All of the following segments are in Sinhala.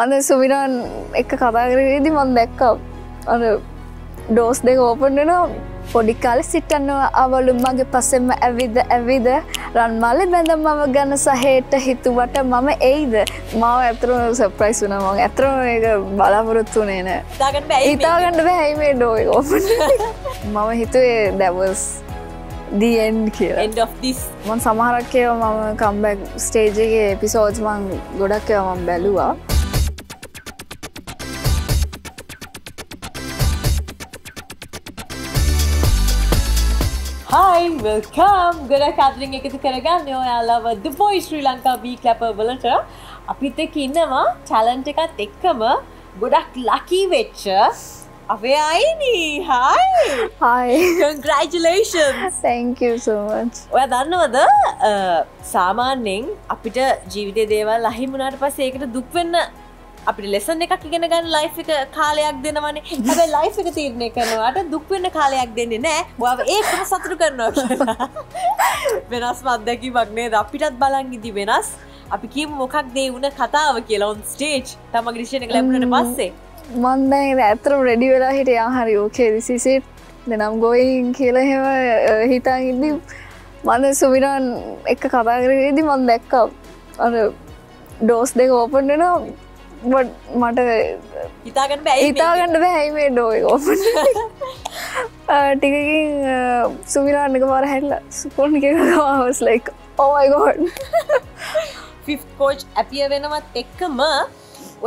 මම සුමිරන් එක්ක කතා කරගෙනදී මම දැක්කා අර ඩෝස් දෙක ඕපන් වෙනවා පොඩි කාලේ සිටනවා අවලු මගේ පස්සෙම ඇවිද රන්මාලේ බඳම මම ගන්න සහේට හිතුවට මම එයිද මම ඇත්තටම සර්ප්‍රයිස් වුණා මම ඇත්තටම මේක බලාපොරොත්තු වෙන්නේ නෑ හිතාගන්න බෑ මේ ඩෝ එක ඕපන් මම හිතුවේ that was the end කියලා end of this මම සමහරක් ඒවා මම කම්බැක් ස්ටේජ් එකේ එපිසෝඩ්ස් මම ගොඩක් ඒවා මම බැලුවා Hi, welcome. Good afternoon. Ekathu karagane oyalawa The Voice Sri Lanka V Clapper walata apith ek innawa talent ekat ekkama godak lucky vetcha awe aini. Hi. Hi. Congratulations. Thank you so much. Oya dannawada samanyen apita jeevithe dewal ahim unata passe ekata duk wenna අපිට lesson එකක් ඉගෙන ගන්න life එක කාලයක් දෙනවනේ. හැබැයි life එක තීරණය කරනවාට දුක් වෙන කාලයක් දෙන්නේ නැහැ. ඔයාව ඒකම සතුටු කරනවා කියලා. වෙනස්ම අත්දැකීමක් නේද? අපිටත් බලන් ඉදි වෙනස්. අපි කියමු මොකක්ද ඒ වුණ කතාව කියලා on stage. තමගේ decision එක ලැබුණාට පස්සේ මම දැන් ඇත්තටම ready වෙලා හිටියා. හරි okay this is it. Then I'm going කියලා එහෙම හිතාගෙන ඉඳි මම සුවිරන් එක්ක කතා කරගෙන ඉඳි මම දැක්කා අර doors දෙක open වෙනවා. But mata hitaganna bæ me do ek open ටිකකින් සුමිරාන් එක පාර හැරිලා සුපුන් කියනවා I was like oh my god fifth coach appear වෙනවත් එකම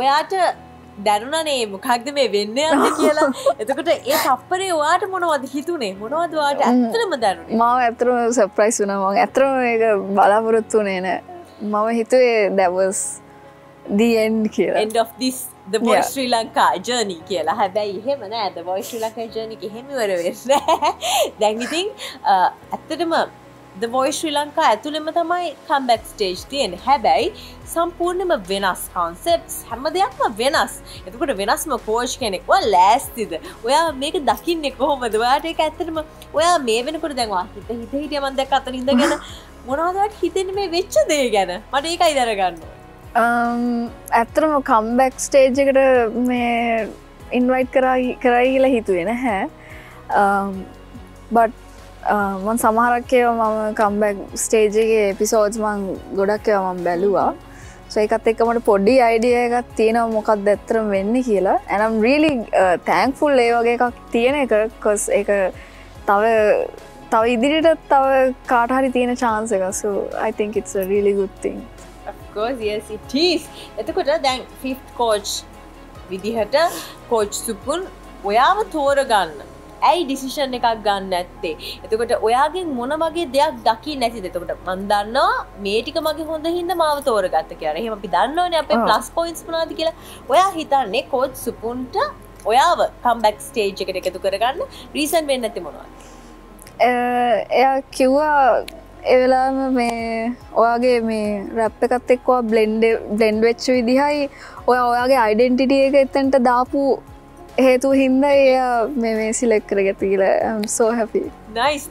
ඔයාට දැනුණා නේ මොකක්ද මේ වෙන්න යන්නේ කියලා එතකොට ඒ තප්පරේ ඔයාට මොනවද හිතුනේ මොනවද ඔයාට ඇත්තටම දැනුනේ මාව ඇත්තටම සර්ප්‍රයිස් වුණා මම ඇත්තටම මේක බලාපොරොත්තු වෙන්නේ නෑ මම හිතුවේ that was The end කියලා. End of this The Voice Sri Lanka journey කියලා. හැබැයි එහෙම නෑ The Voice Sri Lanka journey එක එහෙම ඉවර වෙන්නේ නෑ. දැන් ඉතින් ඇත්තටම The Voice Sri Lanka ඇතුළෙම තමයි comeback stage තියෙන්නේ. හැබැයි සම්පූර්ණයෙන්ම වෙනස් concepts හැම දෙයක්ම වෙනස්. එතකොට වෙනස්ම coach කෙනෙක් ඔය ලෑස්තිද? ඔයා මේක දකින්නේ කොහොමද? ඔයාට ඒක ඇත්තටම ඔයා මේ වෙනකොට දැන් හිත මම දැක්ක අතන ඉඳගෙන මොනවදවත් හිතෙන්නේ මේ වෙච්ච දේ ගැන. මට ඒකයි දරගන්න. ඇත්තටම comeback stage එකට මේ invite කරයි කියලා හිතුවේ නැහැ. But මම සමහරක් ඒවා මම comeback stage එකේ episodes මම ගොඩක් ඒවා මම බැලුවා. So ඒකත් එක්ක මට පොඩි idea එකක් තියෙනවා මොකක්ද ඇත්තටම වෙන්නේ කියලා. And I'm really thankful ඒ වගේ එකක් තියෙන එක because ඒක තව ඉදිරියට තව කාට හරි තියෙන chance එකක්. So I think it's a really good thing. Of course, yes, it is. එතකොට දැන් fifth coach විදිහට coach සුපුන් ඔයාව තෝරගන්න. ඇයි decision එකක් ගන්න නැත්තේ? එතකොට ඔයාගෙන් මොන වගේ දෙයක් දකින්න නැතිද? එතකොට මම දන්නවා මේ ටික මගේ හොඳ හින්දා මාව තෝරගත්ත කියලා. එහෙනම් අපි දන්නවනේ අපේ plus points මොනවද කියලා. ඔයා හිතන්නේ coach සුපුන්ට ඔයාව comeback stage එකට එකතු කරගන්න reason වෙන්නේ නැති මොනවද? එයා කිව්වා ඒ වෙලාවෙම මේ ඔයාගේ මේ රැප් එකත් එක්ක ඔයා බ්ලෙන්ඩ් වෙච්ච විදිහයි ඔයා ඔයාගේ ඩෙන්ටිටි එක එතනට දාපු හේතුව හින්දා මේ සිලෙක්ට් කරගත්තා කියලා I'm so happy. Nice.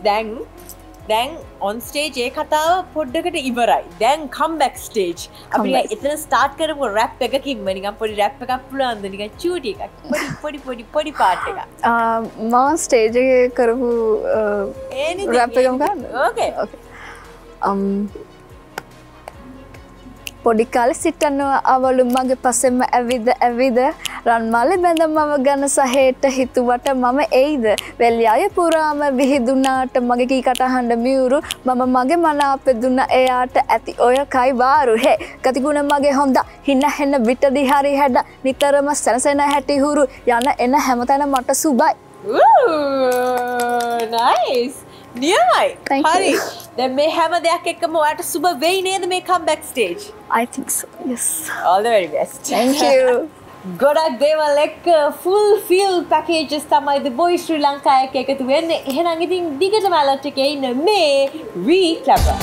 දැන් on stage ඒ කතාව පොඩ්ඩකට ඉවරයි. දැන් comeback stage. අපි එතන start කරපු රැප් එකකින්ම නිකන් පොඩි රැප් එකක් පුළුවන්ද නිකන් චූටි එකක්. පොඩි part එකක්. මම stage එකේ කරපු රැප් එකම ගන්න. Okay. Okay. පොඩි කාලේ සිටනවා අවලු මගේ පස්සෙම ඇවිද රන්මාලේ බඳම මම ගන්න සහේට හිතුවට මම එයිද වෙල්යාය පුරාම විහිදුනාට මගේ කීකට හඬ මියුරු මම මගේ මනාප දුන්න එයාට ඇති ඔය කයි වාරු හේ ගතිගුණ මගේ හොඳ හින හෙන විට දිහරි හැඩ නිතරම සනසන හැටි හුරු යන එන හැමතැන මට සුබයි Ooh, nice නියමයි. හරි. දැන් මේ හැම දෙයක් එක්කම ඔයාට සුබ වෙයි නේද මේ comeback stage? I think so. Yes. All the very best. Thank you. ගොඩක් දේවල් එක්ක full field packages තමයි The Voice Sri Lanka එක එකතු වෙන්නේ. එහෙනම් ඉතින් දිගටම alert එකේ ඉන්න මේ V Clapper.